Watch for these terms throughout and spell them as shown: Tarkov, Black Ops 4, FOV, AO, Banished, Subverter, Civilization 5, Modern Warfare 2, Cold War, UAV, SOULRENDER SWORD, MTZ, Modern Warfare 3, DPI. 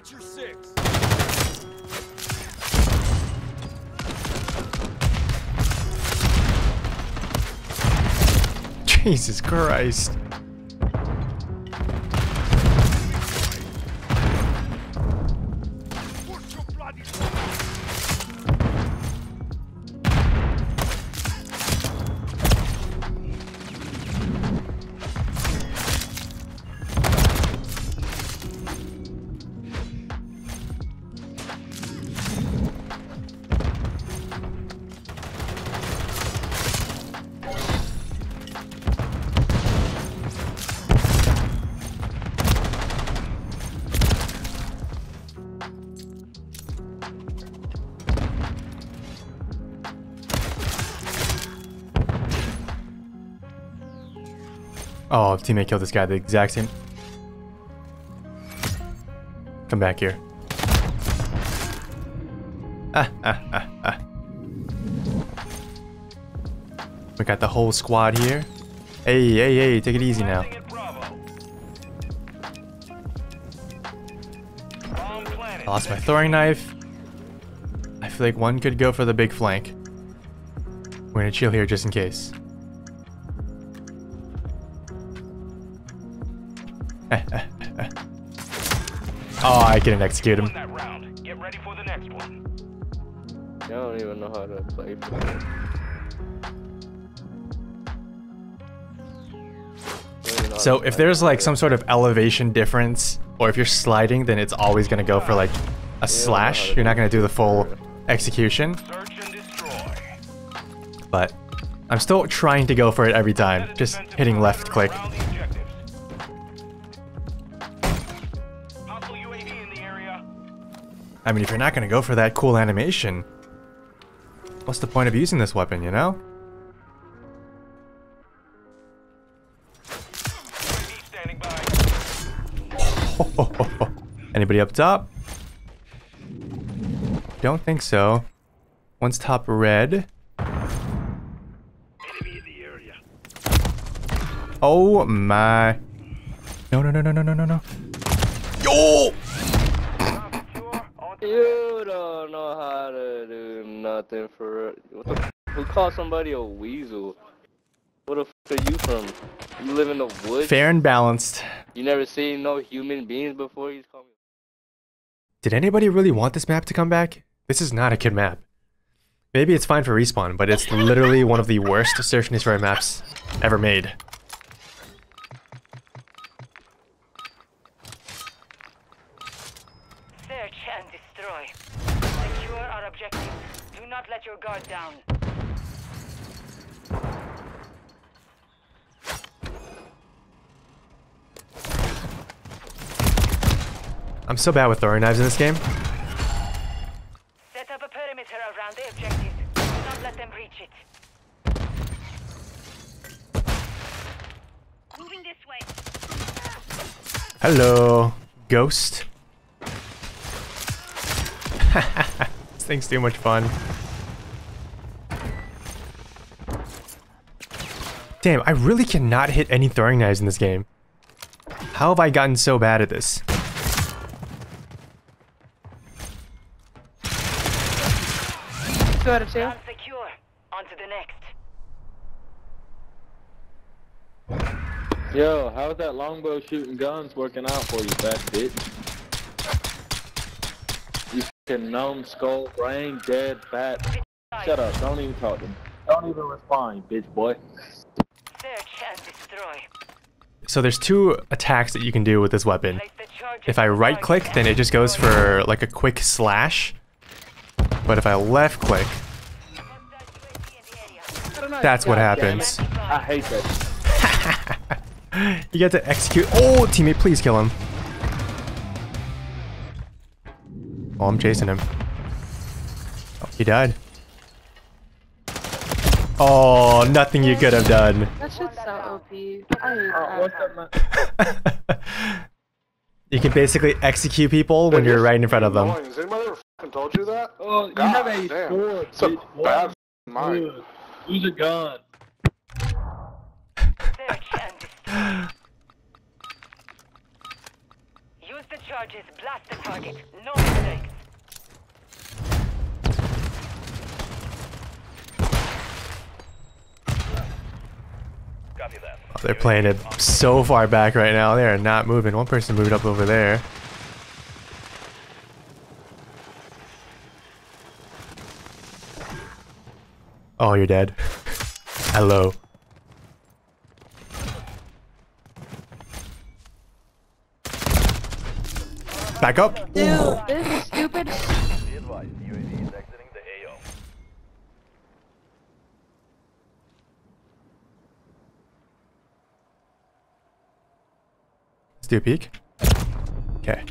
Got your six. Jesus Christ. Oh, teammate killed this guy the exact same. Come back here. We got the whole squad here. Hey, hey, hey, take it easy now. I lost my throwing knife. I feel like one could go for the big flank. We're gonna chill here just in case. Oh, I couldn't execute him. Get ready for the next one. I don't even know how to play. So if there's like some sort of elevation difference, or if you're sliding, then it's always gonna go for like a slash. You're not gonna do the full execution. But I'm still trying to go for it every time, just hitting left click. I mean, if you're not gonna go for that cool animation, what's the point of using this weapon, you know? Anybody up top? Don't think so. One's top red. Enemy in the area. Oh my. No, no, no, no, no, no, no, no. Yo! You don't know how to do nothing for what the f. Who called somebody a weasel? What the f are you from? You live in the woods? Fair and balanced. You never seen no human beings before? You call me. Did anybody really want this map to come back? This is not a kid map. Maybe it's fine for respawn, but it's literally one of the worst search and destroy maps ever made. Let your guard down. I'm so bad with throwing knives in this game. Set up a perimeter around the objective. Do not let them breach it. Moving this way. Hello, ghost. This thing's too much fun. Damn, I really cannot hit any throwing knives in this game. How have I gotten so bad at this? Two out of two. Onto the next. Yo, how's that longbow shooting guns working out for you, fat bitch? You fucking numb skull, brain dead, fat. Shut up, don't even talk to me. Don't even respond, bitch boy. So there's two attacks that you can do with this weapon. If I right click, then it just goes for like a quick slash. But if I left click, that's what happens. I hate that. You get to execute. Oh, teammate, please kill him. Oh, I'm chasing him. Oh, he died. Oh, nothing you could have done. That shit's so OP. You can basically execute people when you're right in front of them. Has anybody ever fucking told you that? Oh, you have a sword. It's a bad mind. Use a gun. Use the charges, blast the target. No mistakes. Oh, they're playing it so far back right now. They are not moving. One person moved up over there. Oh, you're dead. Hello. Back up. Dude, this is stupid. Be advised, UAV is exiting the AO. Let's do a peek. Okay.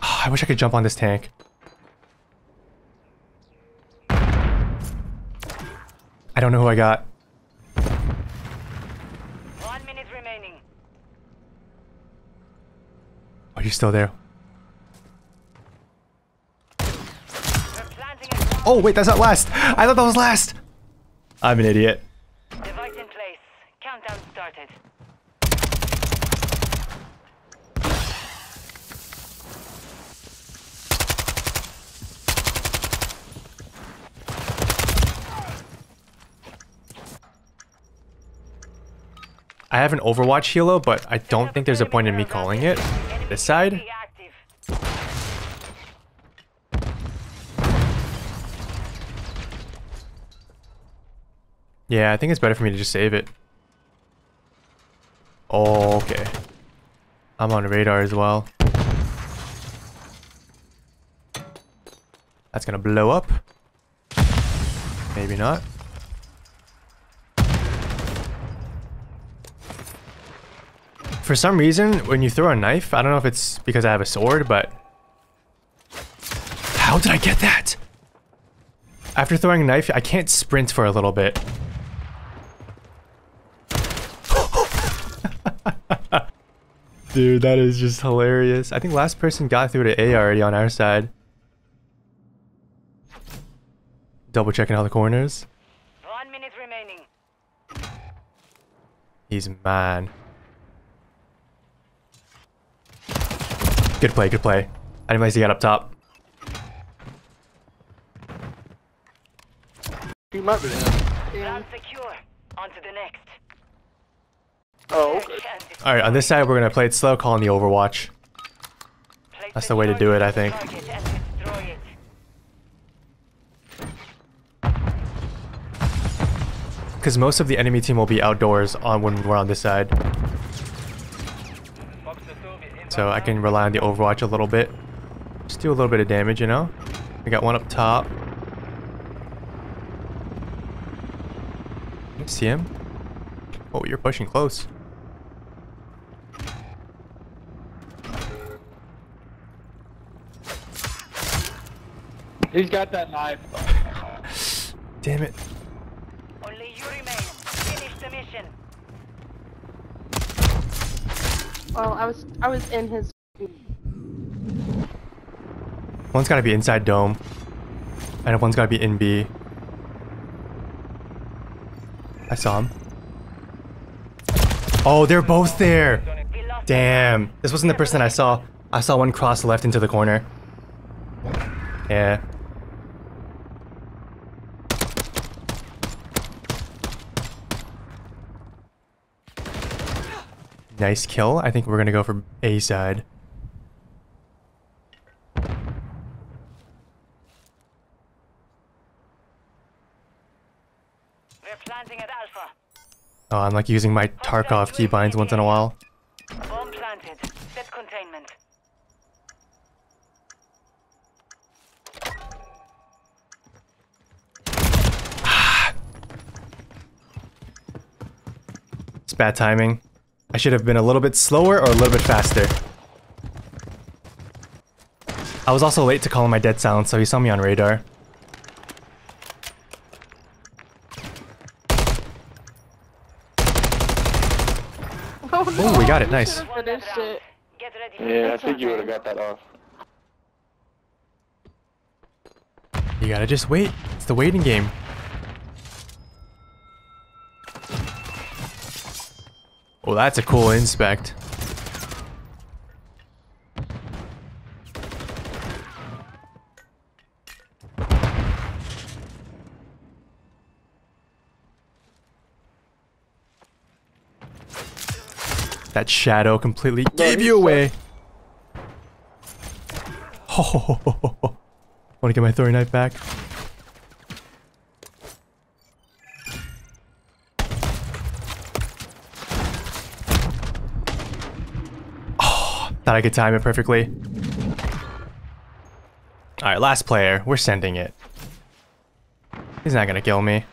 Oh, I wish I could jump on this tank. I don't know who I got. 1 minute remaining. Oh, you're still there. Oh, wait, that's not last. I thought that was last. I'm an idiot. Device in place. Countdown started. I have an Overwatch helo, but I don't think there's a point in me calling it. This side? Yeah, I think it's better for me to just save it. Oh, okay. I'm on radar as well. That's gonna blow up. Maybe not. For some reason, when you throw a knife, I don't know if it's because I have a sword, but... How did I get that? After throwing a knife, I can't sprint for a little bit. Dude, that is just hilarious. I think last person got through to A already on our side. Double checking all the corners. 1 minute remaining. He's mine. Good play, good play. I didn't realize he got up top. He might be there. Oh, okay. Alright, on this side we're gonna play it slow, calling the Overwatch. That's the way to do it, I think. Because most of the enemy team will be outdoors on when we're on this side. So I can rely on the Overwatch a little bit. Just do a little bit of damage, you know? We got one up top. See him? Oh, you're pushing close. He's got that knife. Damn it. Only you remain. Finish the mission. Well, I was in his... One's gotta be inside dome. And one's gotta be in B. I saw him. Oh, they're both there! Damn. This wasn't the person I saw. I saw one cross left into the corner. Yeah. Nice kill. I think we're gonna go for A side. We're planting at Alpha. Oh, I'm like using my Tarkov keybinds once in a while. Bomb planted. Set containment. It's bad timing. I should have been a little bit slower or a little bit faster. I was also late to call him my dead silence, so he saw me on radar. Oh, no. Ooh, we got it, nice. Yeah, I think you would have got that off. You gotta just wait. It's the waiting game. Oh, that's a cool inspect. That shadow completely gave you away. Oh, want to get my throwing knife back? Oh, thought I could time it perfectly. All right, last player. We're sending it. He's not gonna kill me.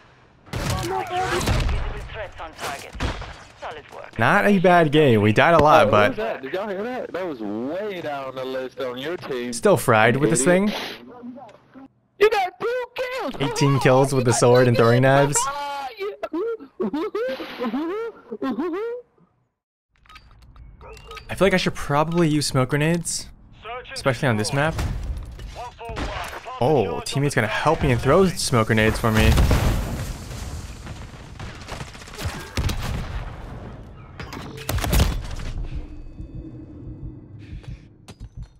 Not a bad game. We died a lot, but... Did y'all hear that? That was way down the list on your team. Still fried with this thing. You got 2 kills! 18 kills with the sword and throwing knives. I feel like I should probably use smoke grenades. Especially on this map. Oh, teammate's gonna help me and throw smoke grenades for me.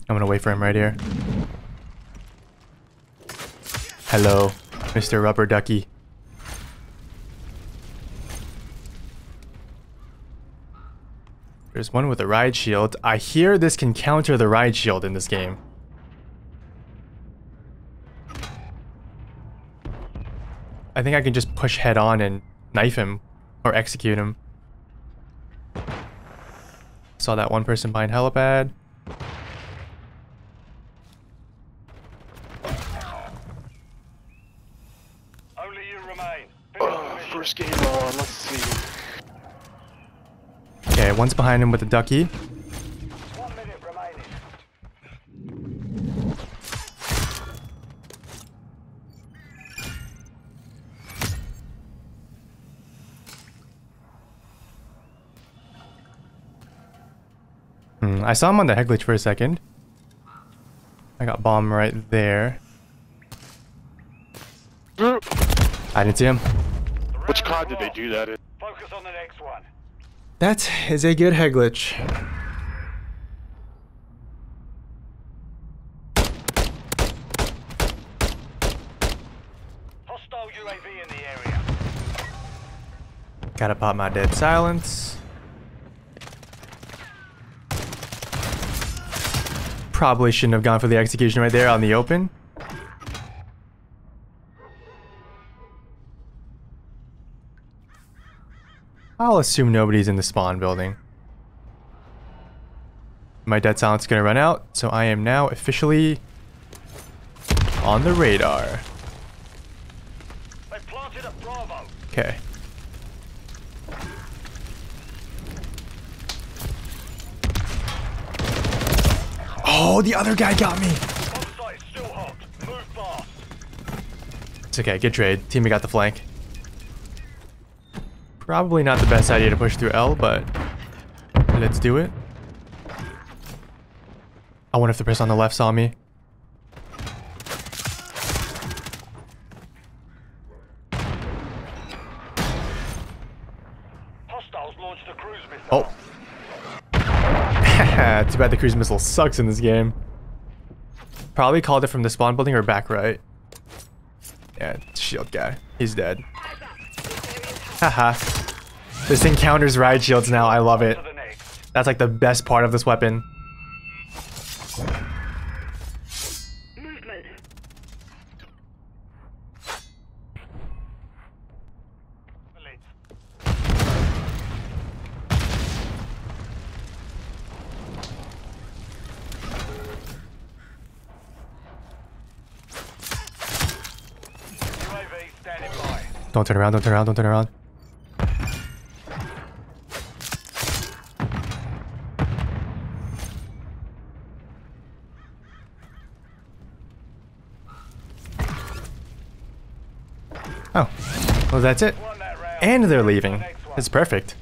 I'm gonna wait for him right here. Hello, Mr. Rubber Ducky. There's one with a ride shield. I hear this can counter the ride shield in this game. I think I can just push head on and knife him or execute him. Saw that one person behind helipad. Game on. Let's see. Okay, one's behind him with a ducky. 1 minute remaining. I saw him on the head glitch for a second. I got bomb right there. I didn't see him. Which COD did they do that in? Focus on the next one. That is a good head glitch. Hostile UAV in the area. Gotta pop my dead silence. Probably shouldn't have gone for the execution right there on the open. I'll assume nobody's in the spawn building. My dead silence is going to run out, so I am now officially on the radar. I planted a Bravo. Okay. Oh, the other guy got me. Still hot. Move fast. It's okay. Good trade. Teammate got the flank. Probably not the best idea to push through L, but let's do it. I wonder if the person on the left saw me. Hostiles launched a cruise missile. Oh. Too bad the cruise missile sucks in this game. Probably called it from the spawn building or back right. Yeah, shield guy. He's dead. Haha. This thing counters ride shields now. I love it. That's like the best part of this weapon. Movement. Don't turn around, don't turn around, don't turn around. Oh, well that's it. And they're leaving. It's perfect.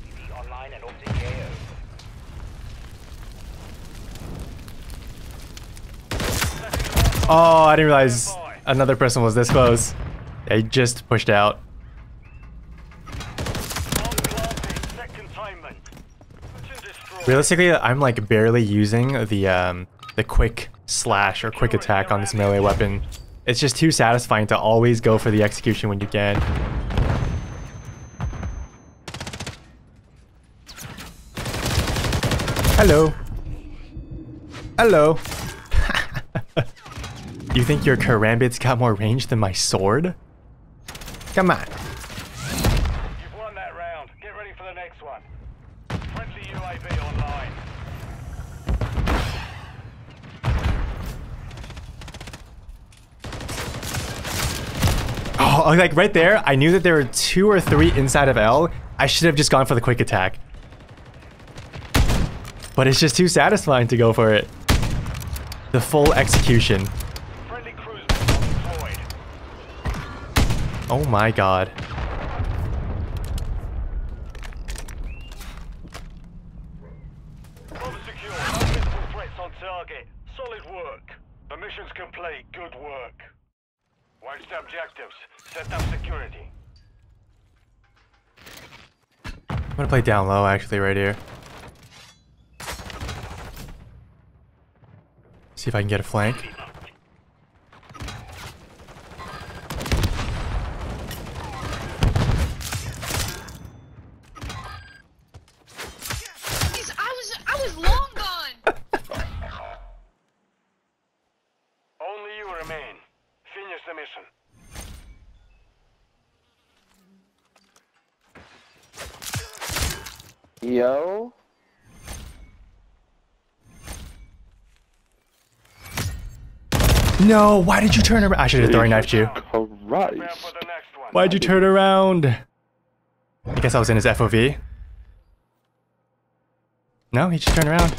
Oh, I didn't realize another person was this close. They just pushed out. Realistically, I'm like barely using the quick slash or quick attack on this melee weapon. It's just too satisfying to always go for the execution when you can. Hello. Hello. You think your karambit's got more range than my sword? Come on. You've won that round. Get ready for the next one. Friendly UAV online. Oh, like right there, I knew that there were 2 or 3 inside of L. I should have just gone for the quick attack. But it's just too satisfying to go for it. The full execution. Oh my god. Bomb secure. No visible threats on target. Solid work. The mission's complete. Good work. Watch the objectives. Set up security. I'm gonna play down low actually right here. See if I can get a flank. I was long gone. Only you remain. Finish the mission. Yo. No, why did you turn around? I should have throwing knifed you. Christ. Why'd you turn around? I guess I was in his FOV. No, he just turned around.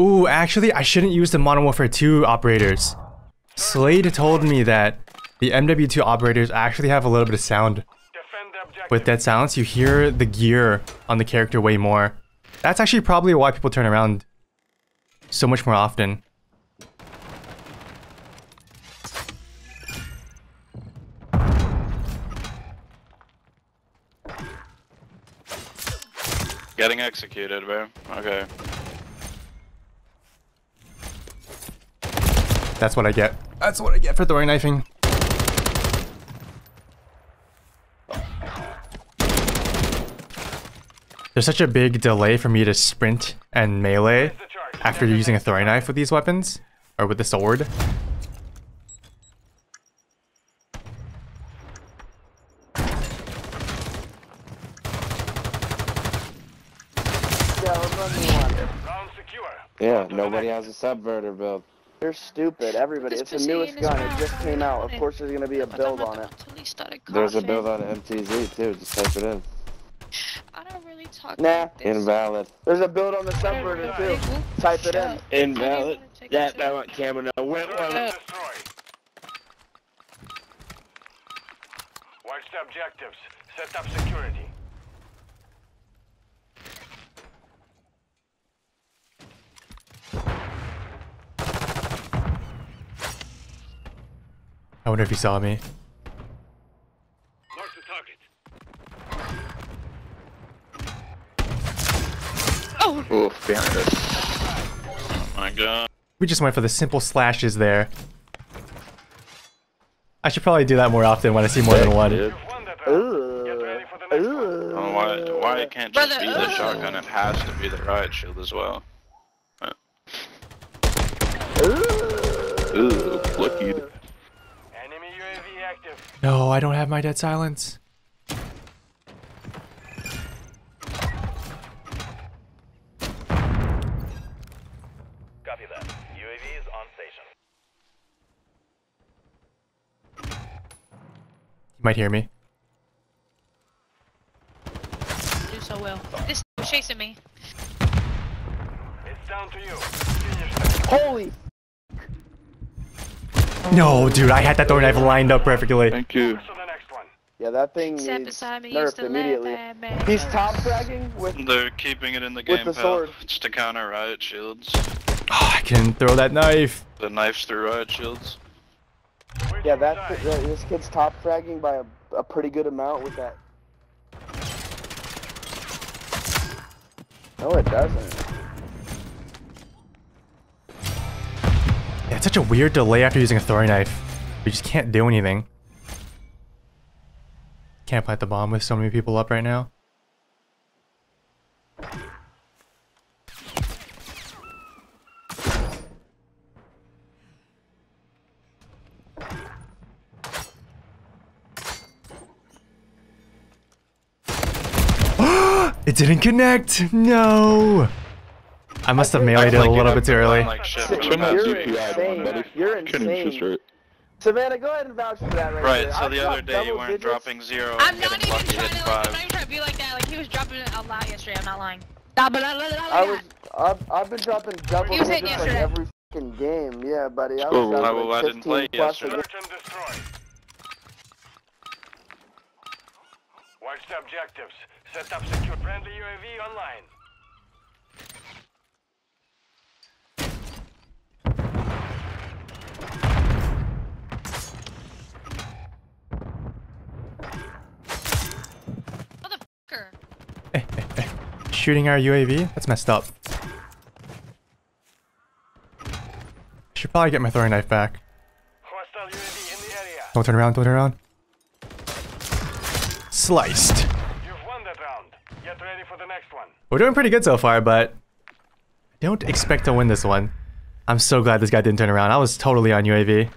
Ooh, actually, I shouldn't use the Modern Warfare 2 operators. Slade told me that the MW2 operators actually have a little bit of sound. With that silence, you hear the gear on the character way more. That's actually probably why people turn around so much more often. Getting executed, bro. Okay. That's what I get. That's what I get for throwing knifing. There's such a big delay for me to sprint and melee after using a throwing knife with these weapons, or with the sword. Yeah, nobody has a Subverter build. They're stupid, everybody. It's the newest gun, it just came out. Of course there's gonna be a build on it. There's a build on MTZ too, just type it in. I don't really talk about this. Nah, invalid. There's a build on the Subverter too. Type it in. Invalid. That I want camera now. Went on it. Watch the objectives. Set up security. I wonder if he saw me. Mark the target. Oh! Oof, behind us. Oh my god. We just went for the simple slashes there. I should probably do that more often when I see more than one. Why it can't just be the shotgun, it has to be the riot shield as well. Ooh, lucky. No, I don't have my dead silence. Copy that. UAV is on station. You might hear me. Do so well. This is chasing me. It's down to you. Holy. No, dude, I had that throwing knife lined up perfectly. Thank you. Yeah, that thing is nerfed immediately. He's top dragging with... They're keeping it in the game, pal. It's to counter riot shields. Oh, I can throw that knife. The knife's through riot shields. Yeah, that's the, this kid's top fragging by a pretty good amount with that. No, it doesn't. Yeah, it's such a weird delay after using a throwing knife. We just can't do anything. Can't plant the bomb with so many people up right now. It didn't connect! No! I must have meleed it a little bit too early. You're insane. Savannah, go ahead and vouch for that right there. So the other day you weren't dropping zero. I'm not even trying to be like that. Like, he was dropping a lot yesterday, I'm not lying. I've been dropping double digits like every fucking game. Yeah, buddy, I was dropping like 15 plus a game. Watch the objectives. Set up secure friendly UAV online. Motherfucker. Hey, hey, hey. Shooting our UAV? That's messed up. Should probably get my throwing knife back. Hostile UAV in the area. Don't turn around, don't turn around. Sliced. You've won that round. Get ready for the next one. We're doing pretty good so far, but I don't expect to win this one. I'm so glad this guy didn't turn around. I was totally on UAV.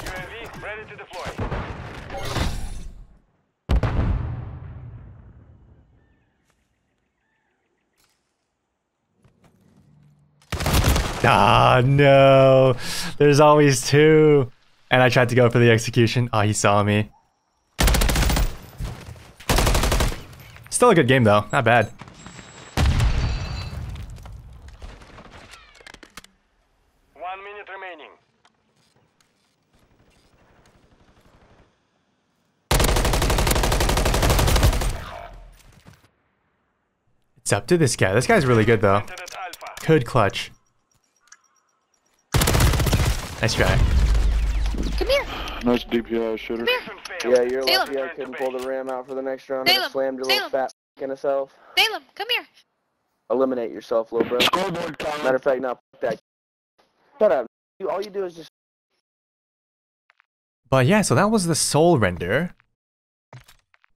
UAV ready to deploy. Ah, no. There's always two. And I tried to go for the execution. Oh, he saw me. Still a good game, though. Not bad. One minute remaining. It's up to this guy. This guy's really good, though. Could clutch. Nice try. Come here. Nice DPI shooter. Yeah, you're lucky I couldn't pull the ram out for the next round and slammed your little fat in herself. Salem, come here. Eliminate yourself, little bro. Matter of fact, no, fuck that. Shut up. All you do is just... But yeah, so that was the SOULRENDER.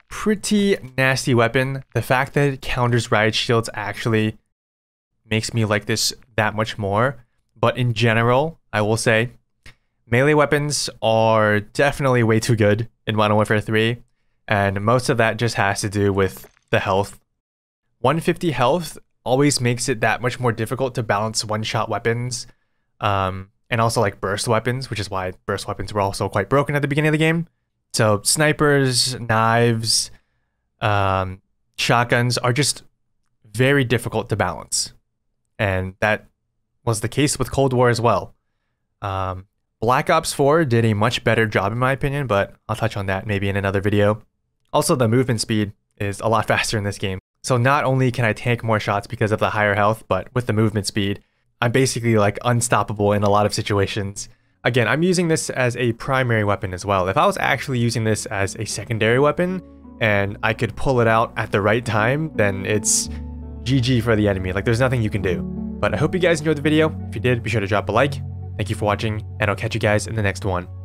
Pretty nasty weapon. The fact that it counters riot shields actually makes me like this that much more. But in general, I will say, melee weapons are definitely way too good in Modern Warfare 3, and most of that just has to do with the health. 150 health always makes it that much more difficult to balance one-shot weapons, and also like burst weapons, which is why burst weapons were also quite broken at the beginning of the game. So snipers, knives, shotguns are just very difficult to balance, and that was the case with Cold War as well. Black Ops 4 did a much better job in my opinion, but I'll touch on that maybe in another video. Also, the movement speed is a lot faster in this game. So not only can I tank more shots because of the higher health, but with the movement speed, I'm basically like unstoppable in a lot of situations. Again, I'm using this as a primary weapon as well. If I was actually using this as a secondary weapon and I could pull it out at the right time, then it's GG for the enemy. Like, there's nothing you can do. But I hope you guys enjoyed the video. If you did, be sure to drop a like. Thank you for watching, and I'll catch you guys in the next one.